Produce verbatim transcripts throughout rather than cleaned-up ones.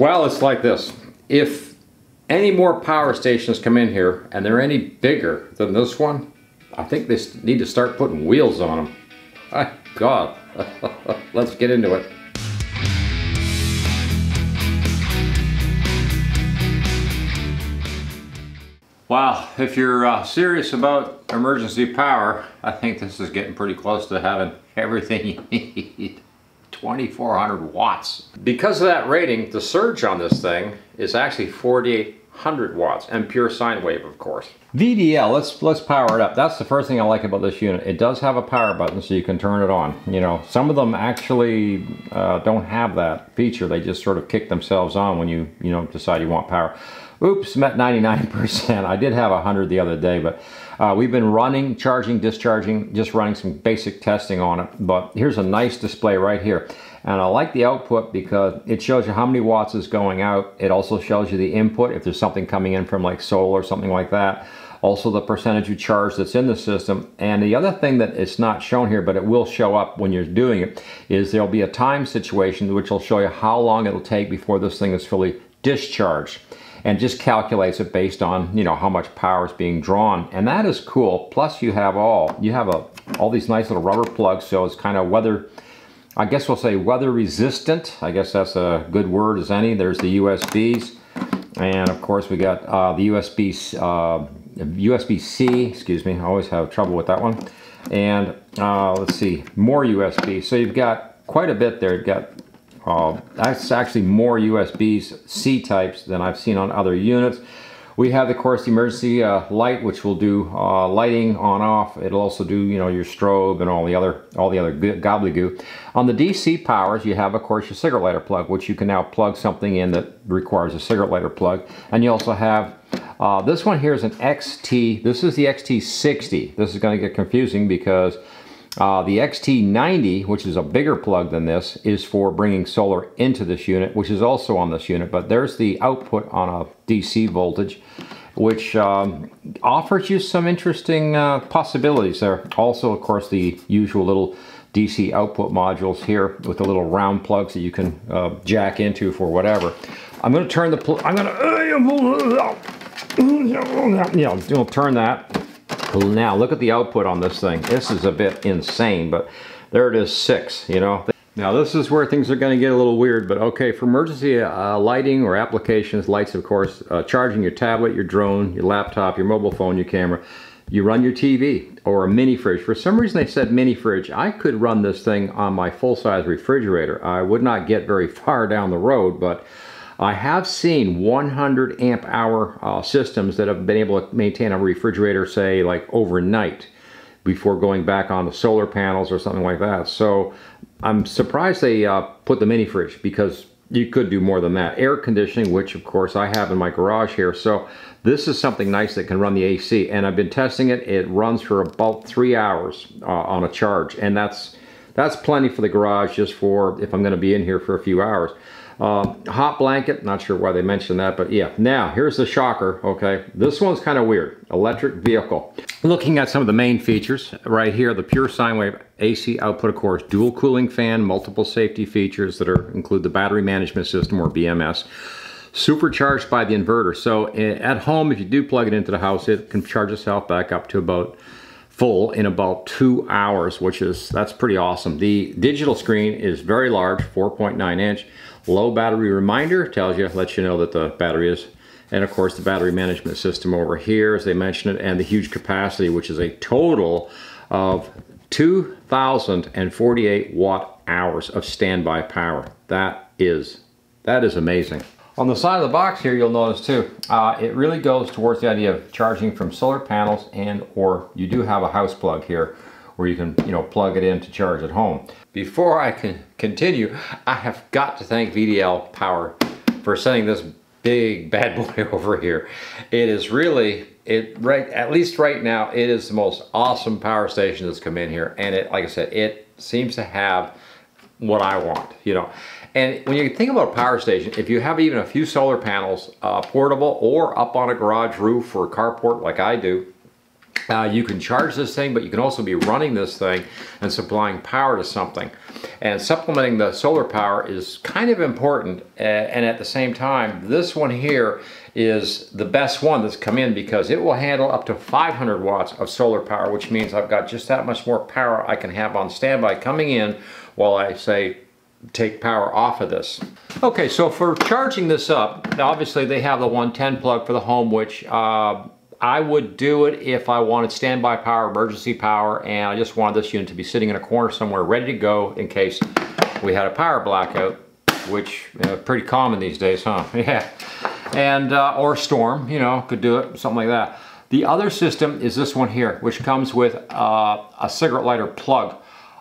Well, it's like this. If any more power stations come in here and they're any bigger than this one, I think they need to start putting wheels on them. My God. Let's get into it. Wow, if you're uh, serious about emergency power, I think this is getting pretty close to having everything you need. twenty-four hundred watts. Because of that rating, the surge on this thing is actually forty-eight hundred watts and pure sine wave, of course. V D L, let's let's power it up. That's the first thing I like about this unit. It does have a power button, so you can turn it on. You know, some of them actually uh, don't have that feature. They just sort of kick themselves on when you you know decide you want power. Oops, met ninety-nine percent. I did have one hundred the other day, but uh, we've been running, charging, discharging, just running some basic testing on it. But here's a nice display right here. And I like the output because it shows you how many watts is going out. It also shows you the input, if there's something coming in from like solar or something like that. Also the percentage of charge that's in the system. And the other thing that it's not shown here, but it will show up when you're doing it, is there'll be a time situation which will show you how long it'll take before this thing is fully discharged. And just calculates it based on, you know, how much power is being drawn. And that is cool. Plus you have all, you have a, all these nice little rubber plugs. So it's kind of weather, I guess we'll say weather resistant. I guess that's a good word as any. There's the U S Bs. And of course we got uh, the U S B, uh, U S B-C, excuse me. I always have trouble with that one. And uh, let's see, more U S B. So you've got quite a bit there. You've got Uh, that's actually more U S Bs C types than I've seen on other units. We have, of course, the emergency uh, light, which will do uh, lighting on off. It'll also do, you know, your strobe and all the other all the other gobbledygook. On the D C powers, you have, of course, your cigarette lighter plug, which you can now plug something in that requires a cigarette lighter plug. And you also have uh, this one here is an X T. This is the X T sixty. This is going to get confusing because Uh, the X T ninety, which is a bigger plug than this, is for bringing solar into this unit, which is also on this unit, but there's the output on a D C voltage, which um, offers you some interesting uh, possibilities there. Also, of course, the usual little D C output modules here with the little round plugs that you can uh, jack into for whatever. I'm going to turn the plug, I'm going to, you know, you'll turn that. Now look at the output on this thing. This is a bit insane, but there it is, six, you know. Now this is where things are going to get a little weird, but okay, for emergency uh, lighting or applications, lights of course, uh, charging your tablet, your drone, your laptop, your mobile phone, your camera, you run your T V or a mini fridge. For some reason they said mini fridge. I could run this thing on my full-size refrigerator. I would not get very far down the road, but I have seen one hundred amp hour uh, systems that have been able to maintain a refrigerator, say, like overnight before going back on the solar panels or something like that. So I'm surprised they uh, put the mini fridge because you could do more than that. Air conditioning, which of course I have in my garage here. So this is something nice that can run the A C, and I've been testing it. It runs for about three hours uh, on a charge, and that's, that's plenty for the garage just for if I'm gonna be in here for a few hours. Uh, hot blanket, not sure why they mentioned that, but yeah. Now, here's the shocker, okay? This one's kind of weird, electric vehicle. Looking at some of the main features right here, the pure sine wave A C output, of course, dual cooling fan, multiple safety features that are, include the battery management system, or B M S, supercharged by the inverter. So at home, if you do plug it into the house, it can charge itself back up to about full in about two hours, which is, that's pretty awesome. The digital screen is very large, four point nine inch. Low battery reminder tells you, lets you know that the battery is. And of course the battery management system over here, as they mentioned it, and the huge capacity, which is a total of two thousand forty-eight watt hours of standby power. That is, that is amazing. On the side of the box here, you'll notice too, uh, it really goes towards the idea of charging from solar panels, and or you do have a house plug here where you can, you know, plug it in to charge at home. Before I can continue, I have got to thank V D L Power for sending this big bad boy over here. It is really, it right at least right now, it is the most awesome power station that's come in here, and it, like I said, it seems to have what I want, you know. And when you think about a power station, if you have even a few solar panels, uh, portable or up on a garage roof or a carport like I do, Uh, you can charge this thing, but you can also be running this thing and supplying power to something. And supplementing the solar power is kind of important. Uh, and at the same time, this one here is the best one that's come in because it will handle up to five hundred watts of solar power, which means I've got just that much more power I can have on standby coming in while I, say, take power off of this. Okay, so for charging this up, obviously they have the one ten plug for the home, which uh, I would do it if I wanted standby power, emergency power, and I just wanted this unit to be sitting in a corner somewhere ready to go in case we had a power blackout, which is uh, pretty common these days, huh? Yeah. And, uh, or storm, you know, could do it, something like that. The other system is this one here, which comes with uh, a cigarette lighter plug.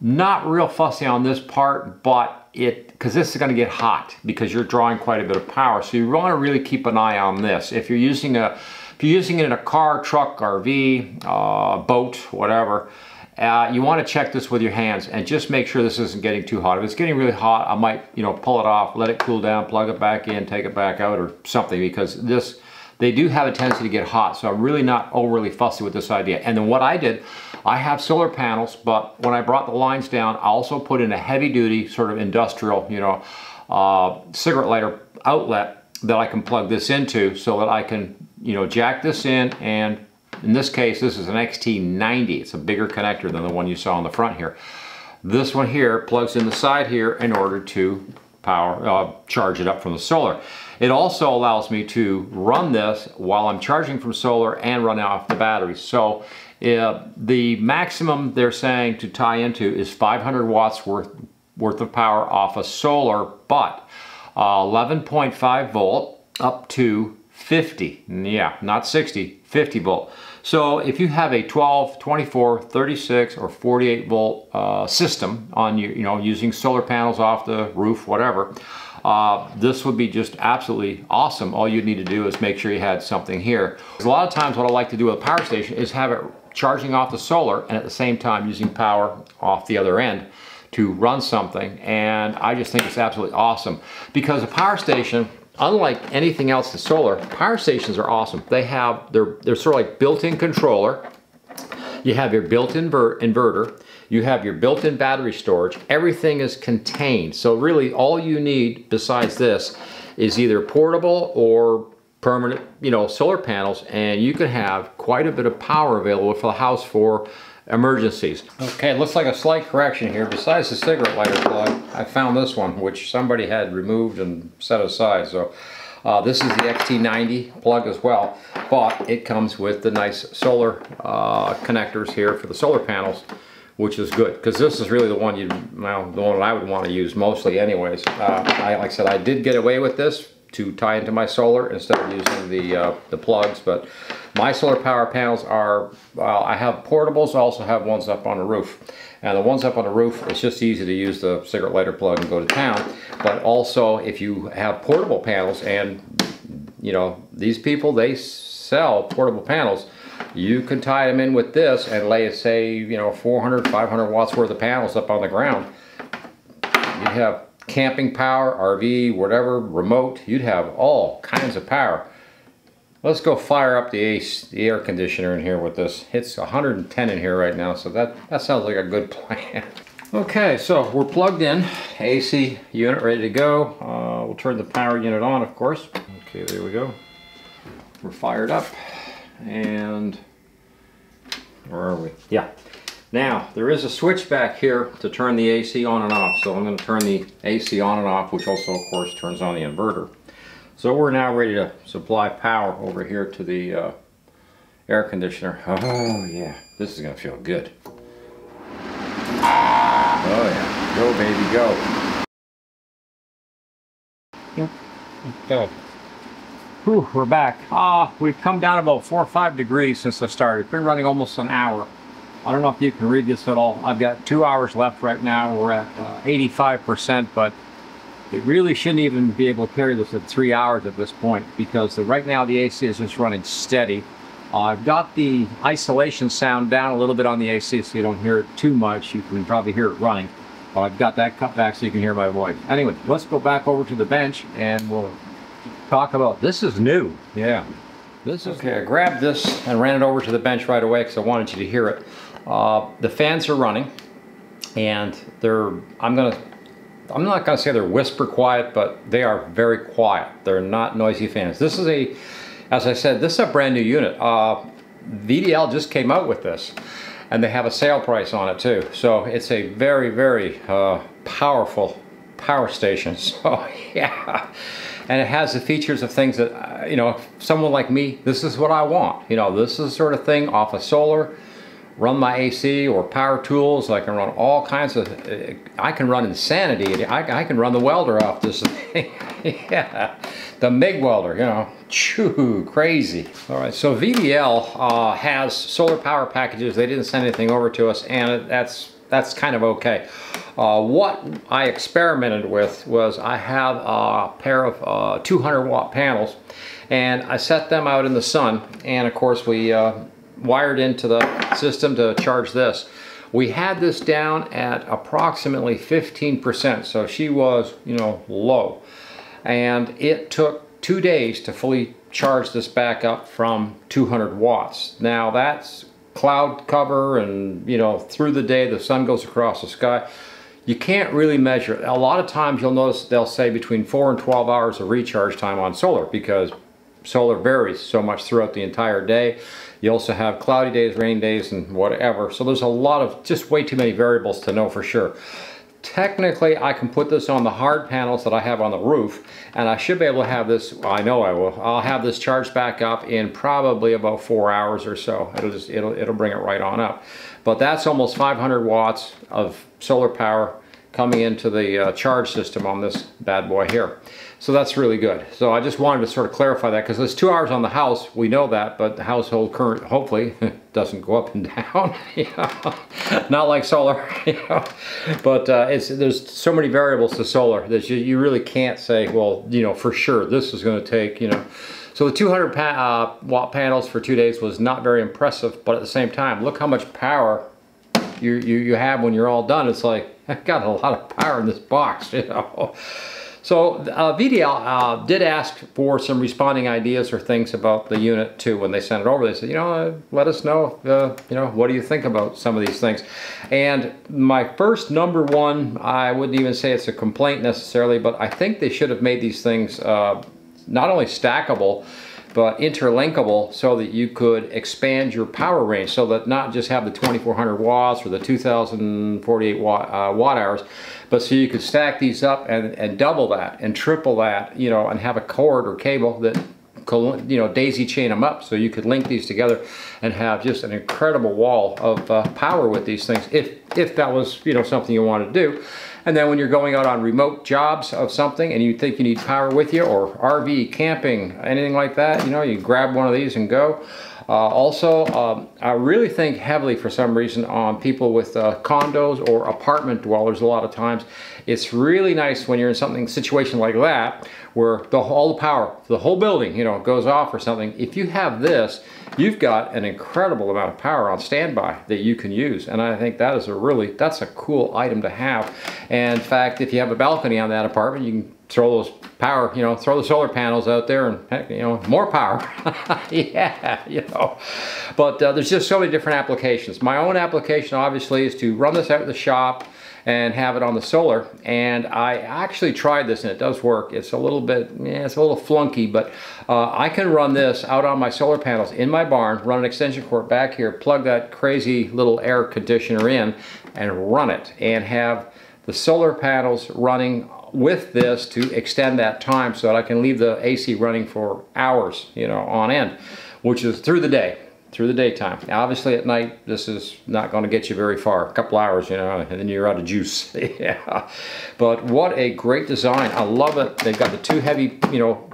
Not real fussy on this part, but it, because this is going to get hot because you're drawing quite a bit of power. So you want to really keep an eye on this. If you're using a, if you're using it in a car, truck, R V, uh, boat, whatever, uh, you want to check this with your hands and just make sure this isn't getting too hot. If it's getting really hot, I might, you know, pull it off, let it cool down, plug it back in, take it back out or something, because this, they do have a tendency to get hot. So I'm really not overly fussy with this idea. And then what I did, I have solar panels, but when I brought the lines down, I also put in a heavy duty sort of industrial, you know, uh, cigarette lighter outlet that I can plug this into so that I can, you know, jack this in. And in this case, this is an X T ninety. It's a bigger connector than the one you saw on the front here. This one here plugs in the side here in order to power, uh, charge it up from the solar. It also allows me to run this while I'm charging from solar and run off the battery. So uh, the maximum they're saying to tie into is five hundred watts worth, worth of power off of solar, but eleven point five volt up to fifty. Yeah, not sixty, fifty volt. So if you have a twelve, twenty-four, thirty-six, or forty-eight volt uh, system on your, you know, using solar panels off the roof, whatever, uh, this would be just absolutely awesome. All you'd need to do is make sure you had something here. A lot of times what I like to do with a power station is have it charging off the solar and at the same time using power off the other end to run something. And I just think it's absolutely awesome because a power station, unlike anything else to solar, power stations are awesome. They have, they're, they're sort of like built-in controller. You have your built-in inverter. You have your built-in battery storage. Everything is contained. So really all you need besides this is either portable or permanent, you know, solar panels, and you can have quite a bit of power available for the house for emergencies. Okay, it looks like a slight correction here. Besides the cigarette lighter plug, I found this one, which somebody had removed and set aside. So uh, this is the X T ninety plug as well, but it comes with the nice solar uh, connectors here for the solar panels, which is good, because this is really the one you, well, the one I would want to use mostly anyways. Uh, I, like I said, I did get away with this to tie into my solar instead of using the, uh, the plugs, but my solar power panels are, well, I have portables, I also have ones up on the roof. And the ones up on the roof, it's just easy to use the cigarette lighter plug and go to town. But also, if you have portable panels, and you know, these people, they sell portable panels, you can tie them in with this and lay, say, you know, four hundred, five hundred watts worth of panels up on the ground. You have camping power, R V, whatever, remote, you'd have all kinds of power. Let's go fire up the, AC, the air conditioner in here with this. It's one hundred ten in here right now, so that, that sounds like a good plan. Okay, so we're plugged in. A C unit ready to go. Uh, we'll turn the power unit on, of course. Okay, there we go. We're fired up. And where are we? Yeah. Now, there is a switch back here to turn the A C on and off. So I'm going to turn the A C on and off, which also, of course, turns on the inverter. So we're now ready to supply power over here to the uh, air conditioner. Oh, yeah. This is going to feel good. Oh, yeah. Go, baby, go. Go. Whew, we're back. Ah, uh, we've come down about four or five degrees since I started. It's been running almost an hour. I don't know if you can read this at all. I've got two hours left right now. We're at uh, eighty-five percent, but it really shouldn't even be able to carry this at three hours at this point, because the, right now the A C is just running steady. Uh, I've got the isolation sound down a little bit on the A C so you don't hear it too much. You can probably hear it running, but I've got that cut back so you can hear my voice. Anyway, let's go back over to the bench and we'll talk about, this is new. Yeah. This is okay, I grabbed this and ran it over to the bench right away because I wanted you to hear it. Uh, the fans are running, and they're, I'm gonna, I'm not gonna say they're whisper quiet, but they are very quiet. They're not noisy fans. This is a, as I said, this is a brand new unit. Uh, V D L just came out with this, and they have a sale price on it too. So it's a very, very uh, powerful power station. So yeah, and it has the features of things that, uh, you know, someone like me, this is what I want. You know, this is the sort of thing off of solar, run my A C or power tools. I can run all kinds of, uh, I can run insanity. I, I can run the welder off this thing. Yeah, the M I G welder, you know, choo, crazy. All right, so V D L uh, has solar power packages. They didn't send anything over to us, and it, that's, that's kind of okay. Uh, what I experimented with was I have a pair of uh, two hundred watt panels, and I set them out in the sun, and of course we uh, wired into the system to charge this. We had this down at approximately fifteen percent, so she was, you know, low. And it took two days to fully charge this back up from two hundred watts. Now that's cloud cover, and you know, through the day the sun goes across the sky. You can't really measure it. A lot of times you'll notice they'll say between four and twelve hours of recharge time on solar, because solar varies so much throughout the entire day. You also have cloudy days, rain days, and whatever. So there's a lot of, just way too many variables to know for sure. Technically, I can put this on the hard panels that I have on the roof, and I should be able to have this, I know I will, I'll have this charged back up in probably about four hours or so. It'll just, it'll, it'll bring it right on up. But that's almost five hundred watts of solar power coming into the uh, charge system on this bad boy here. So that's really good. So I just wanted to sort of clarify that, because there's two hours on the house, we know that, but the household current, hopefully, doesn't go up and down, you know? Not like solar, you know? But uh, it's, there's so many variables to solar that you, you really can't say, well, you know, for sure, this is gonna take, you know. So the two hundred watt panels for two days was not very impressive, but at the same time, look how much power you, you, you have when you're all done. It's like, I've got a lot of power in this box, you know. So uh, V D L uh, did ask for some responding ideas or things about the unit too when they sent it over. They said, you know, uh, let us know, uh, you know, what do you think about some of these things? And my first number one, I wouldn't even say it's a complaint necessarily, but I think they should have made these things uh, not only stackable, but interlinkable, so that you could expand your power range, so that not just have the twenty-four hundred watts or the two thousand forty-eight watt hours, but so you could stack these up and, and double that and triple that, you know, and have a cord or cable that, you know, daisy chain them up, so you could link these together and have just an incredible wall of uh, power with these things, if if that was, you know, something you wanted to do. And then when you're going out on remote jobs of something and you think you need power with you, or R V camping, anything like that, you know, you grab one of these and go. Uh, also, um, I really think heavily for some reason on people with uh, condos or apartment dwellers a lot of times. It's really nice when you're in something situation like that where the whole power, the whole building, you know, goes off or something. If you have this, you've got an incredible amount of power on standby that you can use. And I think that is a really, that's a cool item to have. And in fact, if you have a balcony on that apartment, you can throw those power, you know, throw the solar panels out there and, you know, more power. Yeah, you know. But uh, there's just so many different applications. My own application, obviously, is to run this out of the shop and have it on the solar. And I actually tried this, and it does work. It's a little bit, yeah, it's a little flunky, but uh, I can run this out on my solar panels in my barn, run an extension cord back here, plug that crazy little air conditioner in and run it, and have the solar panels running with this to extend that time so that I can leave the A C running for hours, you know, on end, which is through the day, through the daytime. Now, obviously at night, this is not going to get you very far, a couple hours, you know, and then you're out of juice. Yeah. But what a great design. I love it. They've got the two heavy, you know,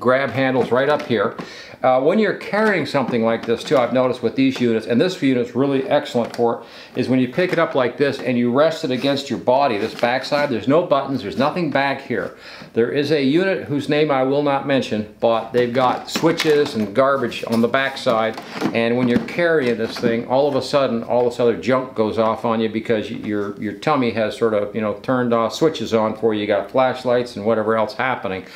grab handles right up here. Uh, when you're carrying something like this too, I've noticed with these units, and this unit's really excellent for it, is when you pick it up like this and you rest it against your body, this backside, there's no buttons, there's nothing back here. There is a unit whose name I will not mention, but they've got switches and garbage on the backside, and when you're carrying this thing, all of a sudden, all this other junk goes off on you because your, your tummy has sort of, you know, turned off switches on for you. You got flashlights and whatever else happening.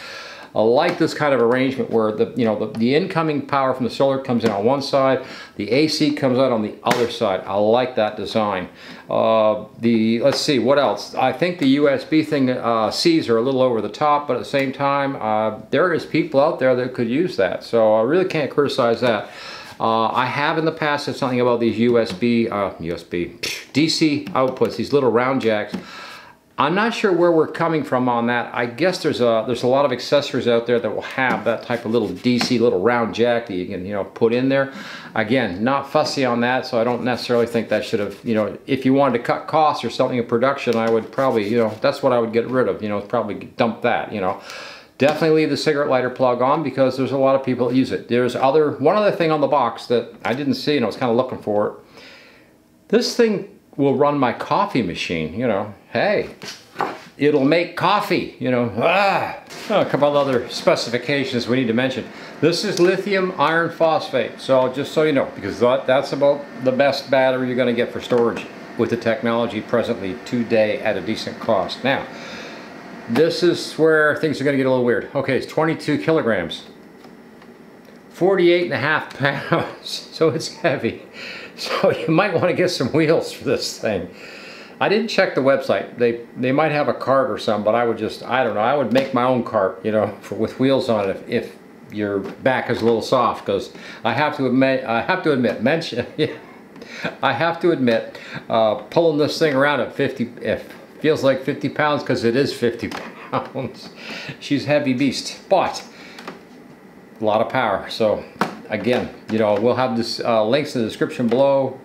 I like this kind of arrangement where the you know the, the incoming power from the solar comes in on one side, the A C comes out on the other side. I like that design. Uh, the let's see what else. I think the U S B thing uh, C's are a little over the top, but at the same time, uh, there is people out there that could use that. So I really can't criticize that. Uh, I have in the past said something about these U S B, uh, U S B, D C outputs, these little round jacks. I'm not sure where we're coming from on that. I guess there's a, there's a lot of accessories out there that will have that type of little D C, little round jack that you can, you know, put in there. Again, not fussy on that, so I don't necessarily think that should have, you know, if you wanted to cut costs or something in production, I would probably, you know, that's what I would get rid of, you know, probably dump that, you know. Definitely leave the cigarette lighter plug on because there's a lot of people that use it. There's other, one other thing on the box that I didn't see and I was kind of looking for it. This thing will run my coffee machine, you know. Hey, it'll make coffee, you know. Ah, a couple other specifications we need to mention. This is lithium iron phosphate. So just so you know, because that, that's about the best battery you're gonna get for storage with the technology presently today at a decent cost. Now, this is where things are going to get a little weird. Okay, it's twenty-two kilograms, forty-eight and a half pounds, so it's heavy. So you might want to get some wheels for this thing. I didn't check the website. They they might have a cart or something, but I would just, I don't know, I would make my own cart, you know, for, with wheels on it if, if your back is a little soft, because I have to admit, I have to admit, mention, yeah, I have to admit, uh, pulling this thing around at fifty, if, feels like fifty pounds because it is fifty pounds. She's a heavy beast, but a lot of power. So again, you know, we'll have this uh, links in the description below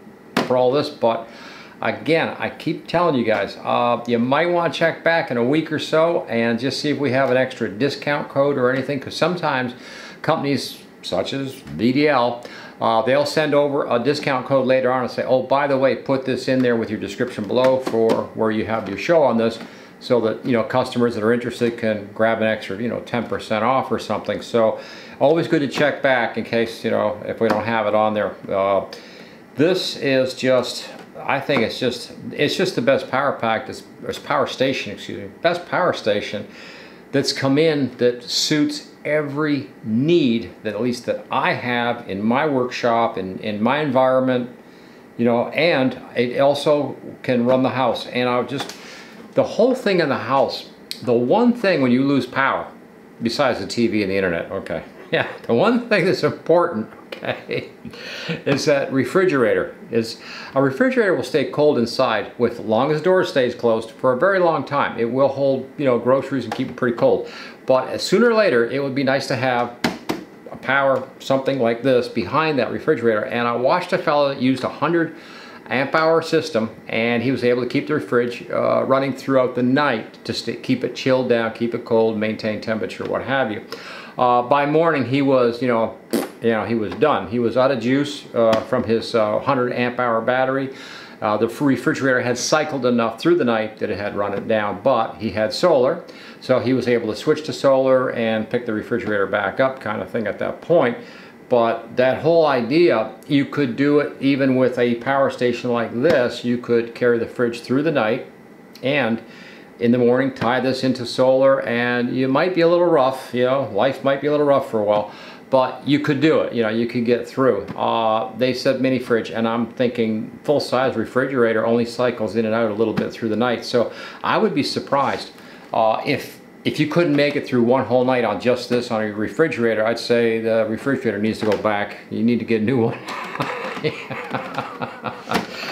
for all this, but again, I keep telling you guys, uh, you might want to check back in a week or so and just see if we have an extra discount code or anything, because sometimes companies such as V D L, Uh, they'll send over a discount code later on and say, oh, by the way, put this in there with your description below for where you have your show on this, so that, you know, customers that are interested can grab an extra, you know, ten percent off or something. So always good to check back in case, you know, if we don't have it on there. Uh, this is just, I think it's just, it's just the best power pack, this, this power station, excuse me, best power station that's come in that suits every need that, at least that I have in my workshop and in, in my environment, you know, and it also can run the house. And I'll just, the whole thing in the house, the one thing when you lose power, besides the T V and the internet, okay, yeah, the one thing that's important, okay, is that refrigerator is, a refrigerator will stay cold inside with, long as the door stays closed, for a very long time. It will hold, you know, groceries and keep it pretty cold. But sooner or later, it would be nice to have a power, something like this, behind that refrigerator. And I watched a fellow that used a one hundred amp hour system, and he was able to keep the fridge uh, running throughout the night to stay, keep it chilled down, keep it cold, maintain temperature, what have you. Uh, by morning, he was, you know, you know, he was done. He was out of juice uh, from his uh, one hundred amp hour battery. Uh, the refrigerator had cycled enough through the night that it had run it down, but he had solar, so he was able to switch to solar and pick the refrigerator back up, kind of thing, at that point. But that whole idea, you could do it even with a power station like this. You could carry the fridge through the night and in the morning tie this into solar, and you might be a little rough, you know, life might be a little rough for a while, but you could do it, you know, you could get through. Uh, they said mini fridge, and I'm thinking full-size refrigerator only cycles in and out a little bit through the night. So I would be surprised uh, if, if you couldn't make it through one whole night on just this, on a refrigerator. I'd say the refrigerator needs to go back. You need to get a new one.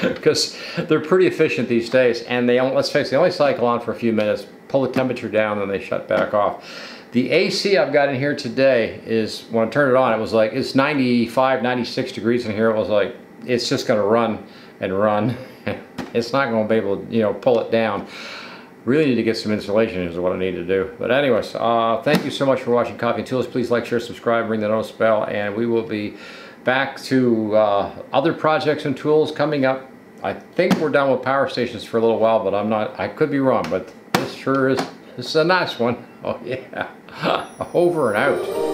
Because they're pretty efficient these days, and they, let's face it, they only cycle on for a few minutes, pull the temperature down, and they shut back off. The A C I've got in here today is, when I turned it on, it was like, it's ninety-five, ninety-six degrees in here. It was like, it's just gonna run and run. It's not gonna be able to, you know, pull it down. Really need to get some insulation is what I need to do. But anyways, uh, thank you so much for watching Coffee and Tools. Please like, share, subscribe, ring the notice bell, and we will be back to uh, other projects and tools coming up. I think we're done with power stations for a little while, but I'm not, I could be wrong, but this sure is, this is a nice one. Oh yeah. Over and out.